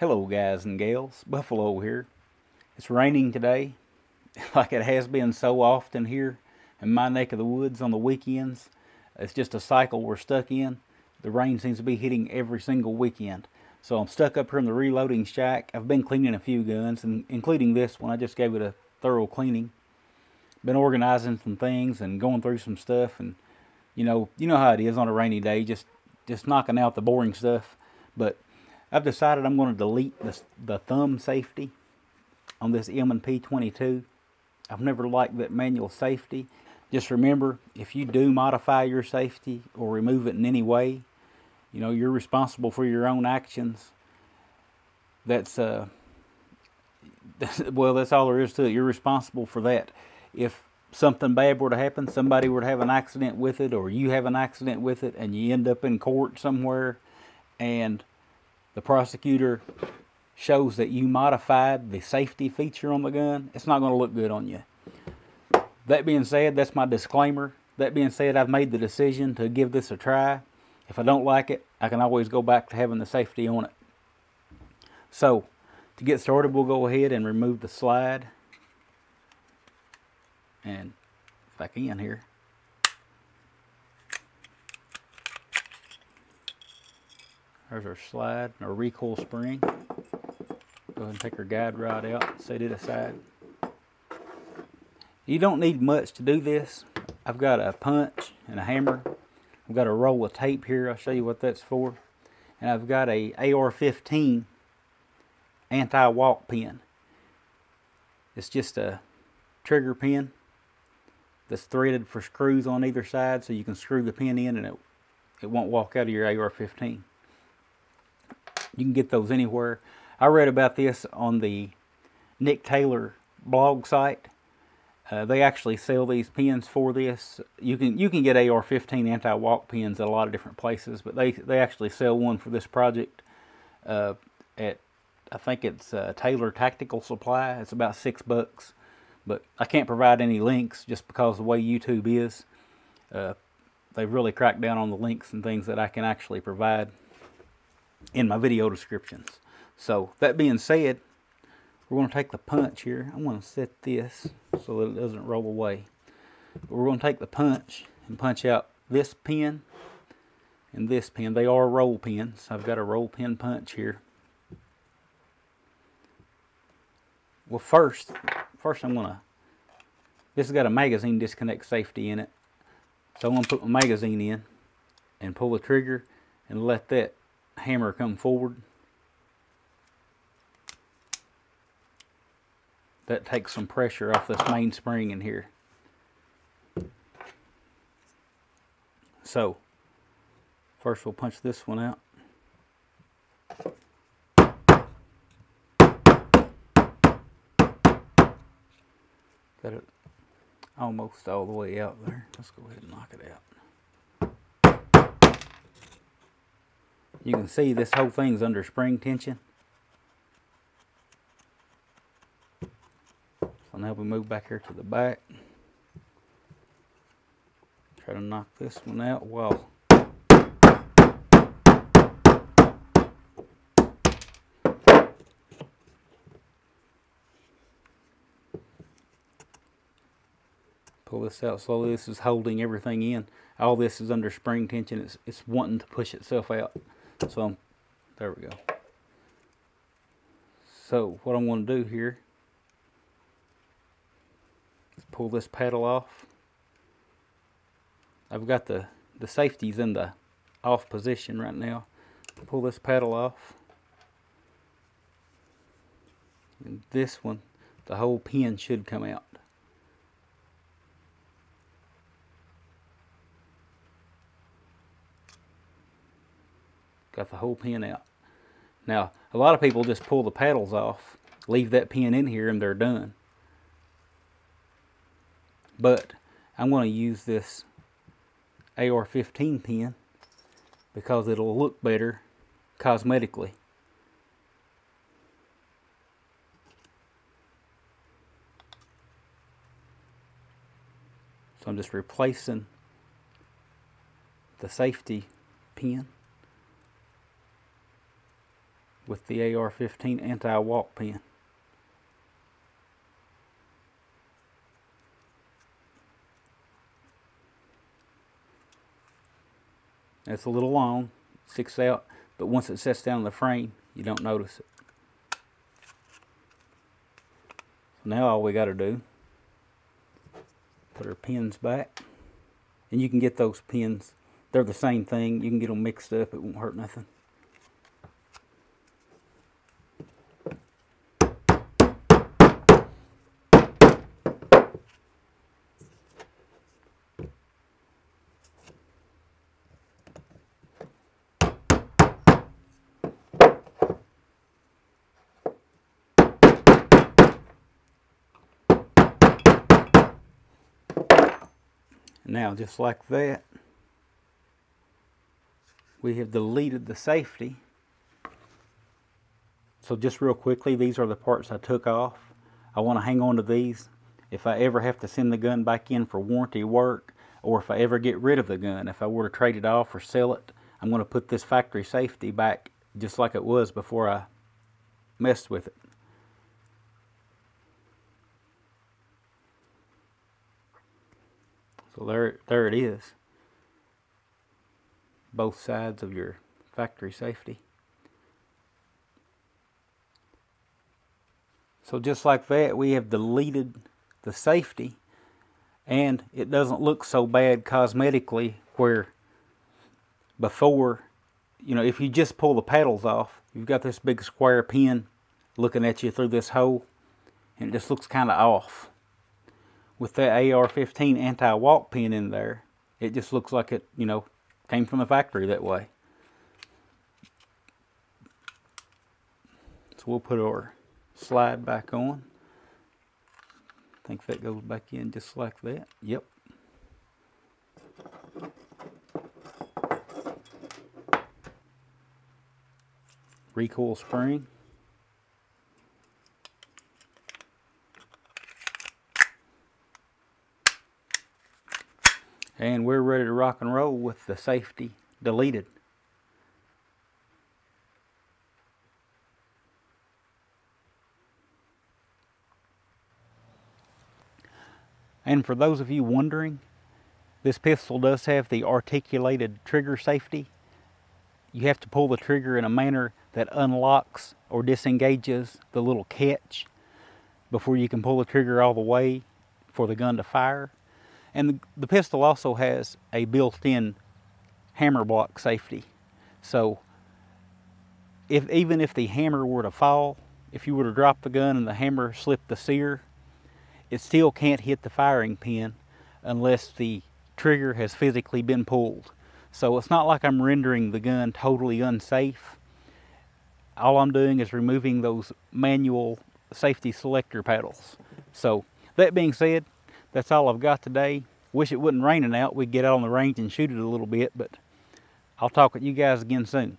Hello guys and gals, Buffalo here. It's raining today, like it has been so often here in my neck of the woods on the weekends. It's just a cycle we're stuck in. The rain seems to be hitting every single weekend. So I'm stuck up here in the reloading shack. I've been cleaning a few guns, and including this one. I just gave it a thorough cleaning. Been organizing some things and going through some stuff, and you know how it is on a rainy day, just knocking out the boring stuff. But I've decided I'm going to delete the thumb safety on this M&P 22. I've never liked that manual safety. Just remember, if you do modify your safety or remove it in any way, you know, you're responsible for your own actions. Well, that's all there is to it. You're responsible for that. If something bad were to happen, somebody were to have an accident with it, or you have an accident with it, and you end up in court somewhere, and the prosecutor shows that you modified the safety feature on the gun, it's not going to look good on you. That being said, that's my disclaimer. That being said, I've made the decision to give this a try. If I don't like it, I can always go back to having the safety on it. So, to get started, we'll go ahead and remove the slide. And if I can here. There's our slide and our recoil spring. Go ahead and take our guide rod out and set it aside. You don't need much to do this. I've got a punch and a hammer. I've got a roll of tape here. I'll show you what that's for. And I've got a AR-15 anti-walk pin. It's just a trigger pin that's threaded for screws on either side, so you can screw the pin in and it won't walk out of your AR-15. You can get those anywhere. I read about this on the Nick Taylor blog site. They actually sell these pins for this. You can get AR-15 anti-walk pins at a lot of different places, but they actually sell one for this project at, I think it's Taylor Tactical Supply. It's about $6, but I can't provide any links just because of the way YouTube is. They've really cracked down on the links and things that I can actually provide in my video descriptions. So that being said, we're going to take the punch here. I'm going to set this so that it doesn't roll away. We're going to take the punch and punch out this pin and this pin. They are roll pins. I've got a roll pin punch here. Well, first I'm going to, this has got a magazine disconnect safety in it. So I'm going to put my magazine in and pull the trigger and let that hammer come forward. That takes some pressure off this main spring in here. So first we'll punch this one out. Got it almost all the way out there. Let's go ahead and knock it out. You can see this whole thing's under spring tension. So now we move back here to the back. Try to knock this one out while pull this out slowly. This is holding everything in. All this is under spring tension. It's wanting to push itself out. So, there we go. So, what I'm going to do here is pull this paddle off. I've got the safeties in the off position right now. Pull this paddle off. And this one, the whole pin should come out. Got the whole pin out. Now, a lot of people just pull the paddles off, leave that pin in here, and they're done. But I'm going to use this AR-15 pin because it'll look better cosmetically. So I'm just replacing the safety pin with the AR-15 anti-walk pin. It's a little long, 6 out, but once it sets down in the frame, you don't notice it. Now all we got to do, put our pins back, and you can get those pins, they're the same thing, you can get them mixed up, it won't hurt nothing. Now, just like that, we have deleted the safety. So just real quickly, these are the parts I took off. I want to hang on to these. If I ever have to send the gun back in for warranty work, or if I ever get rid of the gun, if I were to trade it off or sell it, I'm going to put this factory safety back just like it was before I messed with it. So there it is, both sides of your factory safety. So just like that, we have deleted the safety, and it doesn't look so bad cosmetically, where before, you know, if you just pull the paddles off, you've got this big square pin looking at you through this hole, and it just looks kind of off. With that AR-15 anti-walk pin in there, it just looks like it, you know, came from the factory that way. So we'll put our slide back on. I think that goes back in just like that. Yep. Recoil spring. And we're ready to rock and roll with the safety deleted. And for those of you wondering, this pistol does have the articulated trigger safety. You have to pull the trigger in a manner that unlocks or disengages the little catch before you can pull the trigger all the way for the gun to fire. And the pistol also has a built-in hammer block safety. So even if the hammer were to fall, if you were to drop the gun and the hammer slipped the sear, it still can't hit the firing pin unless the trigger has physically been pulled. So it's not like I'm rendering the gun totally unsafe. All I'm doing is removing those manual safety selector paddles. So that being said, that's all I've got today. Wish it wasn't raining out. We'd get out on the range and shoot it a little bit, but I'll talk with you guys again soon.